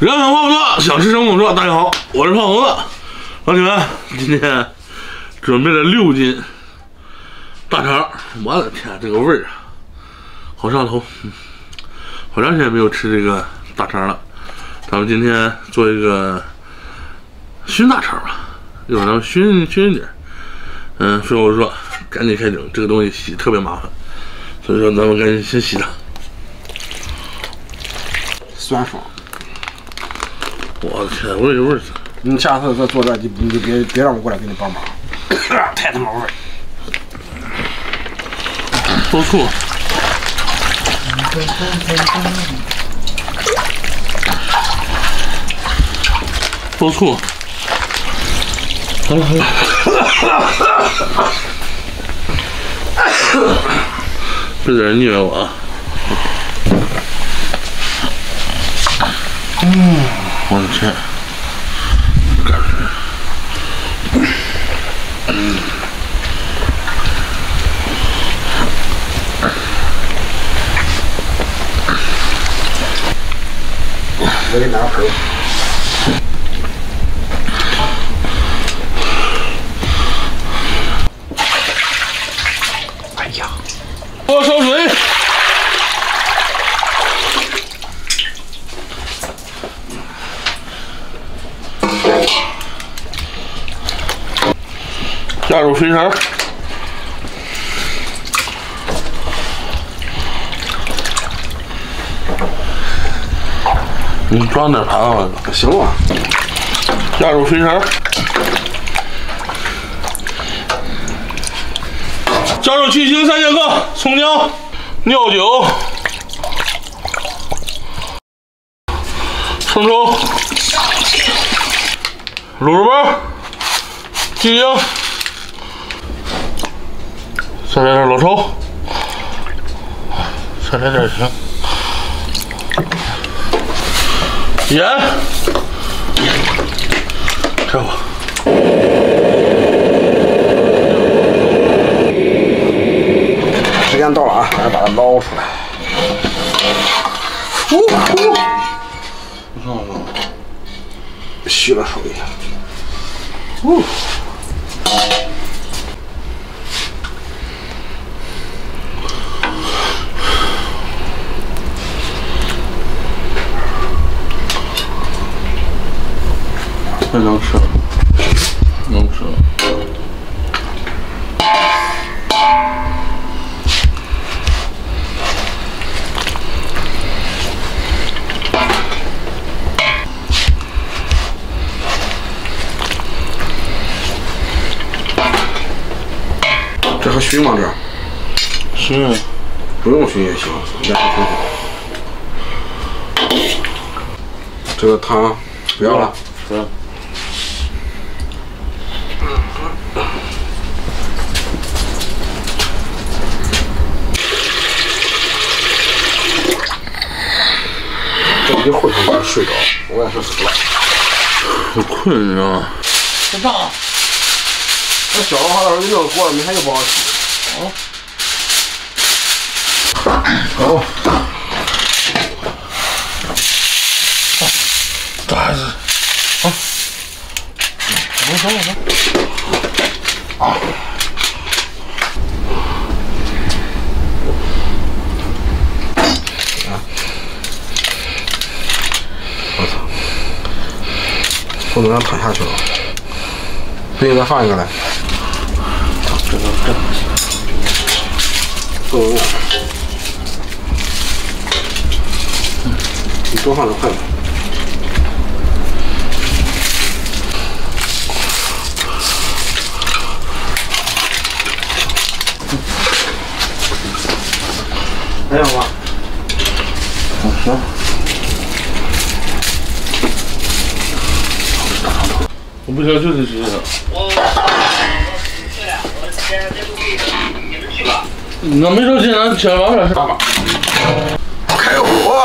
人狠话不多，想吃什么我说。大家好，我是胖猴子。老铁们，今天准备了6斤大肠。我的天，这个味儿好上头！好长时间没有吃这个大肠了。咱们今天做一个熏大肠吧，一会儿咱们熏一点。废话不说，赶紧开整。这个东西洗特别麻烦，所以说咱们赶紧先洗它。酸爽。 我的天，味儿有味儿！你下次再做这，你就别让我过来给你帮忙，太他妈味儿！多醋。多醋。好了好了。别在这虐我啊！我的天，感觉，我给你拿个盆儿。 下入肥肠，你装点盘子吧，行啊。下入肥肠，加入去腥3千克，葱姜、料酒、生抽、卤肉包、鸡精。 再来点老抽，再来点盐，这吧。时间到了啊，咱把它捞出来。虚了手一下。太能吃了，能吃了。这还熏吗？这熏，不用熏也行，也还挺好。这个汤不要了，不要。 一会儿他妈睡着，我也是死了。我困，你知道吗？这大，那小的话到时候热过了，明天又不好洗。哦，咋还是？啊，走。啊。 不能让躺下去了，那你再放一个来。这够用了。你多放点筷子。还有吗？行。 我不行，就得吃这个。你那没着急，咱先往这吃。开火！哦，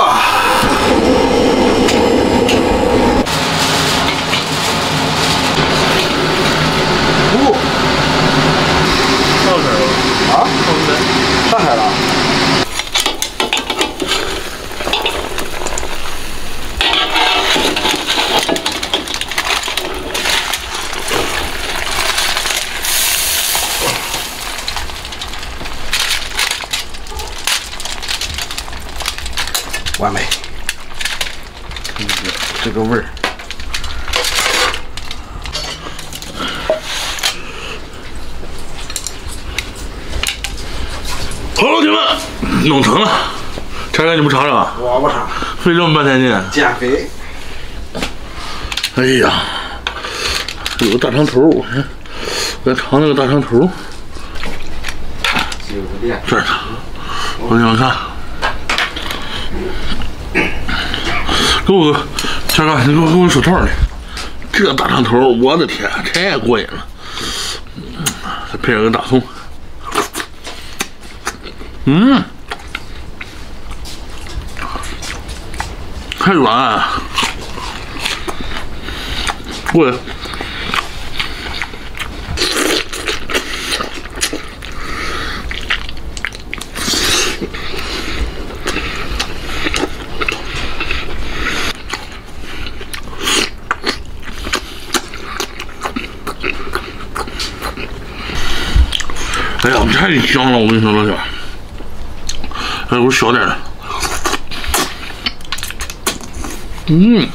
上海了啊？上海了。这个味儿。好了，兄弟们，弄成了。拆开你不尝尝啊？我不尝，费这么半天劲。减肥。哎呀，有个大肠头，我看，我尝那个大肠头。这儿呢，我给你们看。 给我个，强哥，你给我手套呢？这大肠头，我的天，太过瘾了！再配上个大葱，嗯，太软、啊，过来。哎呀，太香了！我跟你说，老铁，哎，我小点的，嗯，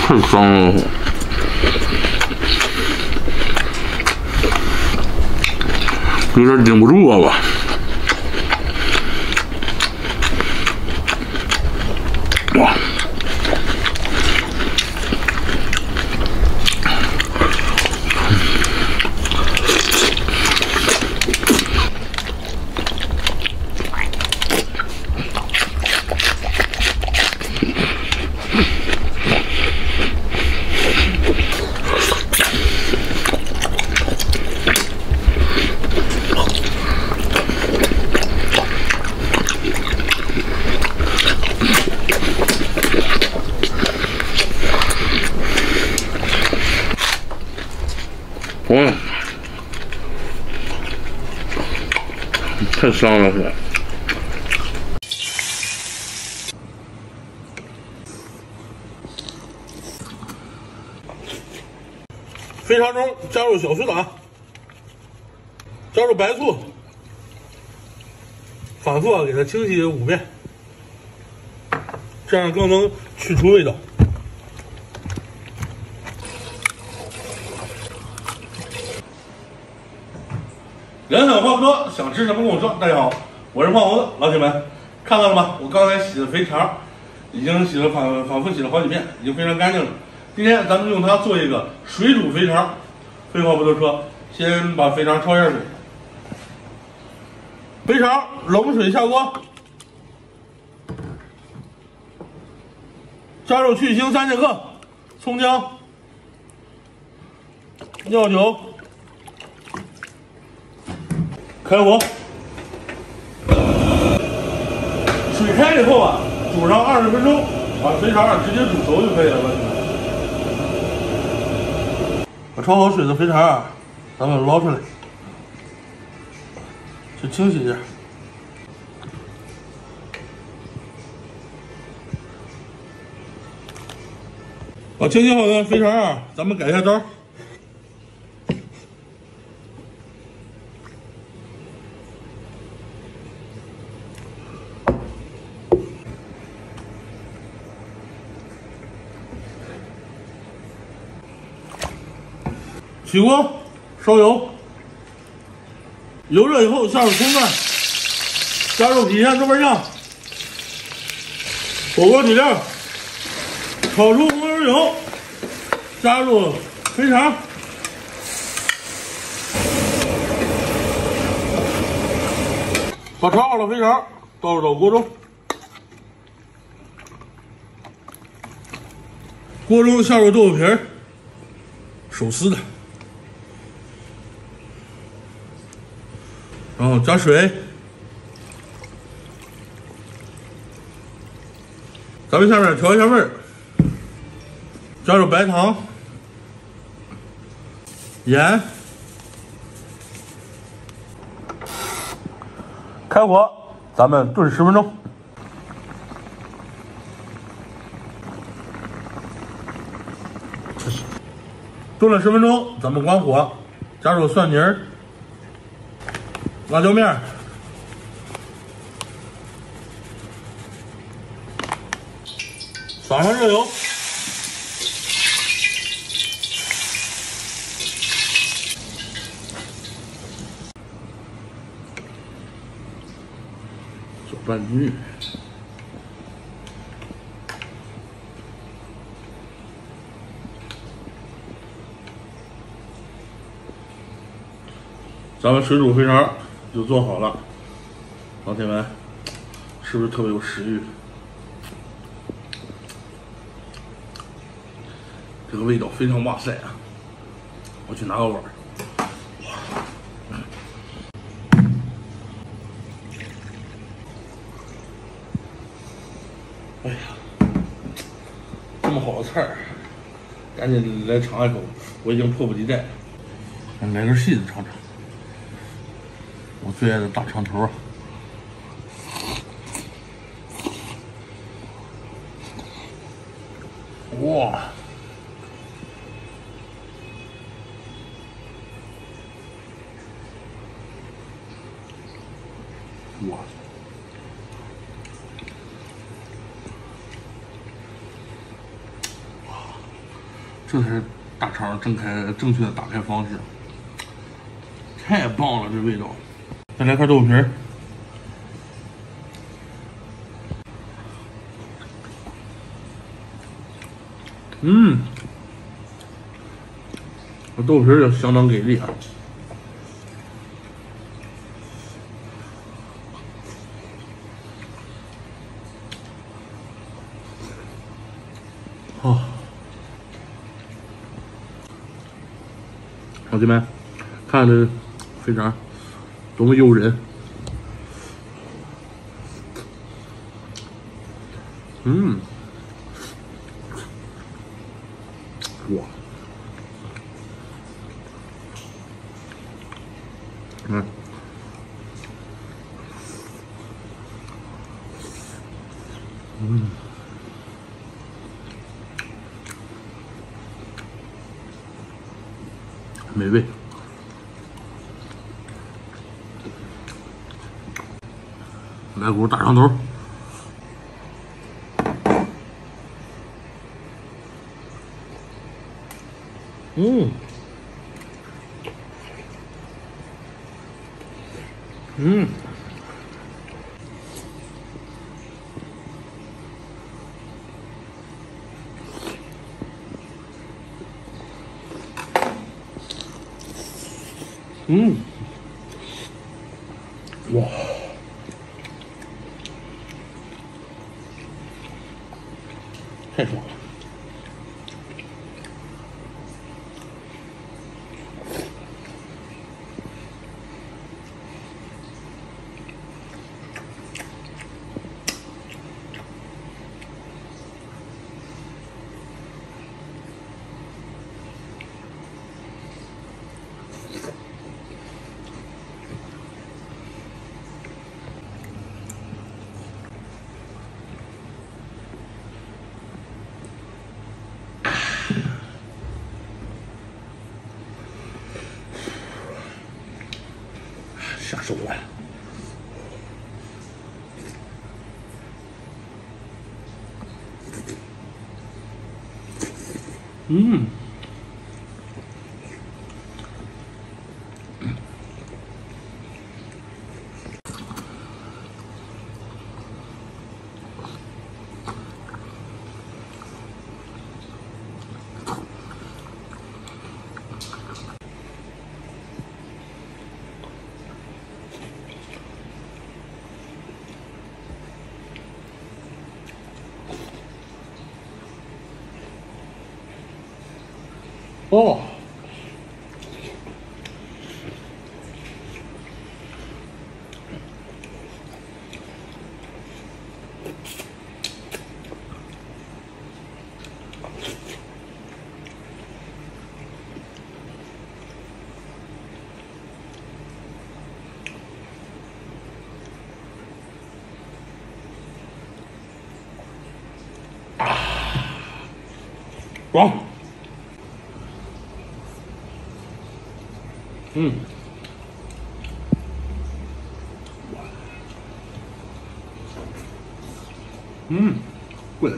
太香了！有点顶不住啊吧。 哇，嗯，太香了，是吧？肥肠中加入小苏打，加入白醋，反复给它清洗5遍，这样更能去除味道。 人狠话不多，想吃什么跟我说。大家好，我是胖猴子，老铁们，看到了吗？我刚才洗的肥肠，已经洗了反复洗了好几遍，已经非常干净了。今天咱们用它做一个水煮肥肠。废话不多说，先把肥肠焯一下水。肥肠冷水下锅，加入去腥30克，葱姜，料酒。 开火，水开以后啊，煮上20分钟，把肥肠直接煮熟就可以了。把焯好水的肥肠啊，咱们捞出来，去清洗一下。把清洗好的肥肠啊，咱们改一下刀。 起锅烧油，油热以后下入葱段，加入几片豆瓣酱，火锅底料，炒出红油油，加入肥肠，把炒好的肥肠倒入到锅中，锅中下入豆腐皮儿，手撕的。 然后加水，咱们下面调一下味儿，加入白糖、盐，开火，咱们炖10分钟。炖了10分钟，咱们关火，炸薯蒜泥儿、辣椒面儿、撒上热油，搅拌匀。 咱们水煮肥肠就做好了，老铁们，是不是特别有食欲？这个味道非常哇塞啊！我去拿个碗。哎呀，这么好的菜儿，赶紧来尝一口，我已经迫不及待。来根细的尝尝。 我最爱的大肠头，哇！哇！哇！这才是大肠正确的打开方式，太棒了，这味道！ 再来块豆腐皮儿，这豆腐皮儿也相当给力啊！好，老铁们，看这肥肠。 多么诱人！哇！美味。 来股大肠头，哇！ 太爽了！下手了！哦，爽。贵。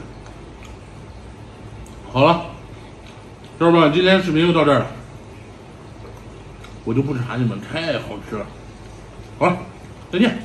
好了，小伙伴，今天视频就到这儿了，我就不馋你们，太好吃了。好了，再见。